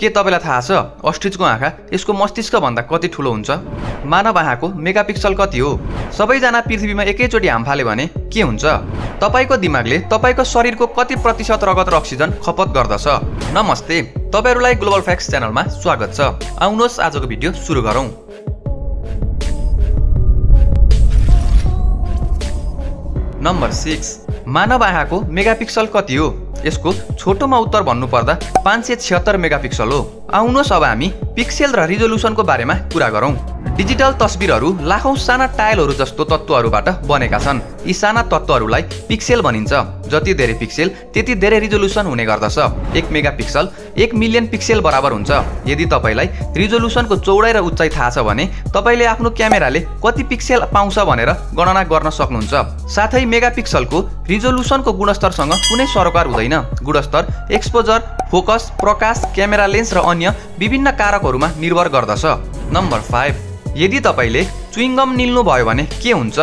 के तपाईलाई थाहा छ अस्ट्रिचको आँखा यसको मस्तिष्क भन्दा कति ठुलो हुन्छ? मानव आँखाको मेगापिक्सल कति हो? सबैजना पृथ्वीमा एकैचोटी हाम फाल्यो भने के हुन्छ? तपाईको दिमागले तपाईको शरीरको कति प्रतिशत रगत र अक्सिजन खपत गर्दछ? नमस्ते, तपाईहरुलाई ग्लोबल फ्याक्स च्यानलमा स्वागत छ। आउनुहोस् आजको भिडियो सुरु गरौँ। नम्बर 6, मानव आँखाको मेगापिक्सल कति हो? यसको छोटोमा उत्तर भन्नुपर्दा 576 मेगापिक्सल हो। आउनुहोस् अब हामी पिक्सेल र रिजोल्युसनको बारेमा कुरा गरौँ। डिजिटल तस्बिरहरू लाखौं साना टाइलहरू जस्तो तत्त्वहरूबाट बनेका छन्। यी साना तत्त्वहरूलाई पिक्सेल भनिन्छ। जति धेरै पिक्सेल त्यति धेरै रिजोल्युसन हुने गर्दछ। 1 मेगापिक्सल 1 मिलियन पिक्सेल बराबर हुन्छ। यदि तपाईलाई रिजोल्युसनको चौडाइ र उच्चाइ थाहा छ भने तपाईले आफ्नो क्यामेराले कति पिक्सेल पाउँछ भनेर गणना गर्न सक्नुहुन्छ। साथै मेगापिक्सलको रिजोल्युसनको गुणस्तरसँग कुनै सरोकार हुँदैन। गुणस्तर एक्सपोजर, फोकस, प्रकाश, क्यामेरा लेन्स र अन्य विभिन्न कारकहरुमा निर्भर गर्दछ। नम्बर 5, यदि तपाईले च्युइङगम निल्नु भयो भने के हुन्छ?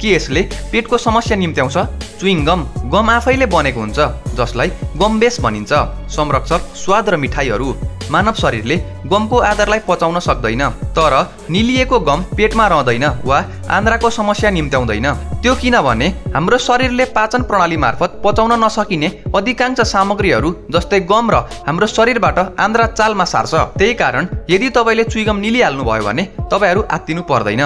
के यसले पेटको समस्या निम्त्याउँछ? च्युइङगम गम आफैले बनेको हुन्छ जसलाई गम बेस भनिन्छ। संरक्षक स्वाद र मिठाईहरू मानव शरीरले गमको आधारलाई पचाउन सक्दैन, तर निलिएको गम पेटमा रहदैन वा आन्द्राको समस्या निम्त्याउँदैन। त्यो किनभने हाम्रो शरीरले पाचन प्रणाली मार्फत पचाउन नसकिने अधिकांश सामग्रीहरू जस्तै गम र हाम्रो शरीरबाट आन्द्रा चालमा सार्छ। त्यही कारण यदि तपाईले च्युइङगम निलिहाल्नु भयो भने तपाईहरू आत्तिनु पर्दैन।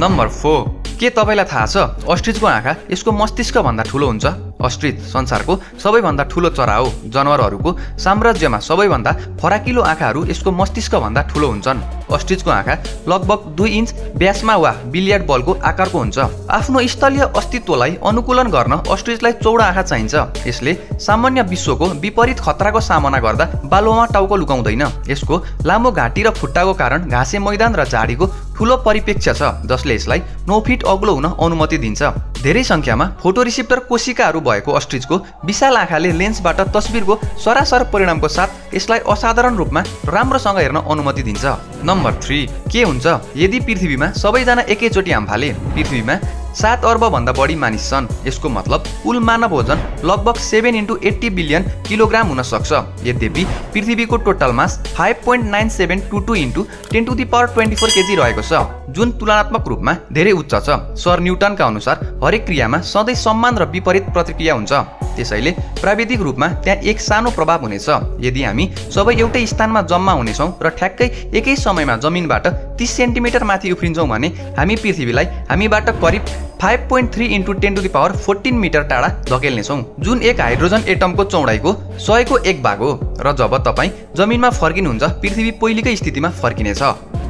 नम्बर 4, के तपाईलाई थाहा छ अस्ट्रिचको आँखा यसको मस्तिष्क भन्दा ठुलो हुन्छ? अस्ट्रिच संसारको सबैभन्दा ठुलो चरा हो। जनावरहरूको साम्राज्यमा सबैभन्दा फराकिलो आँखाहरू यसको मस्तिष्क भन्दा ठुलो हुन्छन्। अस्ट्रिचको आँखा लगभग 2 इन्च व्यासमा वा बिलियर्ड बलको आकारको हुन्छ। आफ्नो स्थलीय अस्तित्वलाई अनुकूलन गर्न अस्ट्रिचलाई चौडा आँखा चाहिन्छ। यसले सामान्य विश्वको विपरीत खतराको सामना गर्दा बालुवामा टाउको लुकाउँदैन। यसको लामो घाँटी र खुट्टाको कारण घाँसे मैदान र झाडीको ठूलो परिप्रेक्ष्य छ जसले यसलाई 9 फिट अग्लो हुन अनुमति दिन्छ। धेरै संख्यामा फोटोरिसेप्टर कोशिकाहरू भएको अस्ट्रिचको विशाल आँखाले लेन्सबाट तस्बिरको सरासर परिणामको साथ यसलाई असाधारण रूपमा राम्रोसँग हेर्न अनुमति दिन्छ। नम्बर 3, के हुन्छ यदि पृथ्वीमा सबैजना एकैचोटी हाम फाले? पृथ्वीमा 7 अर्ब भन्दा बढी मानिस छन्। यसको मतलब कुल मानव ओजन लगभग 7 × 80 बिलियन किलोग्राम हुन सक्छ। यद्यपि पृथ्वीको टोटल मास 5.9722 * 10^24 केजी रहेको छ जुन तुलनात्मक रूपमा धेरै उच्च छ। सर न्युटनका अनुसार हरेक क्रियामा सधैँ सम्मान र विपरीत प्रतिक्रिया हुन्छ। त्यसैले प्राविधिक रूपमा त्यहाँ एक सानो प्रभाव हुनेछ। यदि हामी सबै एउटै स्थानमा जम्मा हुनेछौं र ठ्याक्कै एकै समयमा जमिनबाट 30 सेन्टिमिटर माथि उफ्रिन्छौं भने हामी पृथ्वीलाई हामीबाट करिब 5.3 × 10^14 मिटर टाढा धकेल्नेछौं जुन एक हाइड्रोजन एटमको चौडाइको 100 को 1 भाग हो। र जब तपाई जमिनमा फर्किनुहुन्छ पृथ्वी पहिलेकै स्थितिमा फर्किनेछ।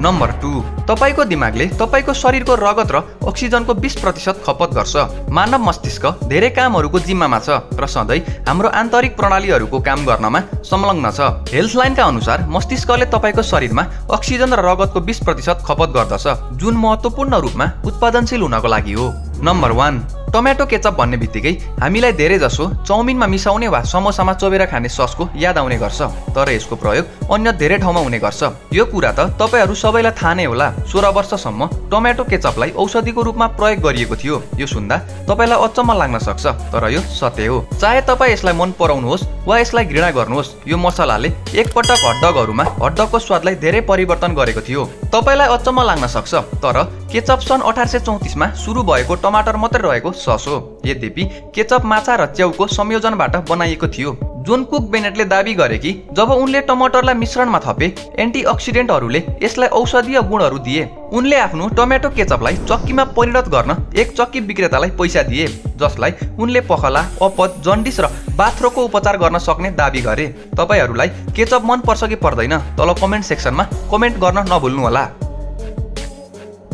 नम्बर 2, तपाईको दिमागले तपाईको शरीरको रगत र अक्सिजनको 20% खपत गर्छ। मानव मस्तिष्क धेरै कामहरूको जिम्मामा छ र सधैँ हाम्रो आन्तरिक प्रणालीहरूको काम गर्नमा संलग्न छ। हेल्थलाइनका अनुसार मस्तिष्कले तपाईको शरीरमा अक्सिजन र रगतको 20% खपत गर्दछ जुन महत्त्वपूर्ण रूपमा उत्पादनशील हुनको लागि हो। नम्बर 1, टमेटो केचप भन्ने बित्तिकै हामीलाई धेरै जसो चाउमिनमा मिसाउने वा समोसामा चोबेर खाने ससको याद आउने गर्छ, तर यसको प्रयोग अन्य धेरै ठाउँमा हुने गर्छ। यो कुरा त तपाईहरू सबैलाई थाहा नै होला। 16 वर्षसम्म टमेटो केचपलाई औषधिको रूपमा प्रयोग गरिएको थियो। यो सुन्दा तपाईलाई अचम्म लाग्न सक्छ, तर यो सत्य हो। चाहे तपाई यसलाई मन पराउनुहोस् वा यसलाई घृणा गर्नुहोस्, यो मसलाले एकपटक हड्डकहरूमा हड्डकको स्वादलाई धेरै परिवर्तन गरेको थियो। तपाईलाई अचम्म लाग्न सक्छ, तर केचप सन् 1834 मा सुरु भएको टमाटर मात्र रहेको सस हो। यद्यपि केचप माछा र च्याउको संयोजनबाट बनाइएको थियो जुन कुक बेनेटले दाबी गरे कि जब उनले टमाटरलाई मिश्रणमा थपे एन्टीअक्सिडेन्टहरूले यसलाई औषधीय गुणहरू दिए। उनले आफ्नो टमेटो केचपलाई चक्कीमा परिणत गर्न एक चक्की विक्रेतालाई पैसा दिए जसलाई उनले पखला, अपच, जन्डिस र बाथरोको उपचार गर्न सक्ने दाबी गरे। तपाईहरुलाई केचप मन पर्छ कि पर्दैन तल कमेन्ट सेक्सनमा कमेन्ट गर्न नभुल्नु होला।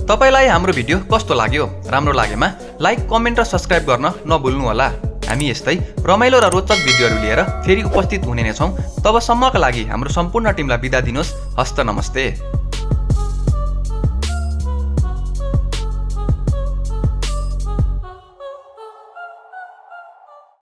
तपाईलाई हाम्रो भिडियो कस्तो लाग्यो? राम्रो लागेमा लाइक, कमेन्ट र सब्स्क्राइब गर्न नभुल्नु होला। हामी यस्तै रमाइलो र रोचक भिडियोहरू लिएर फेरि उपस्थित हुने नै छौं। तबसम्मका लागि हाम्रो सम्पूर्ण टिमलाई बिदा दिनुहोस्। हस्त, नमस्ते।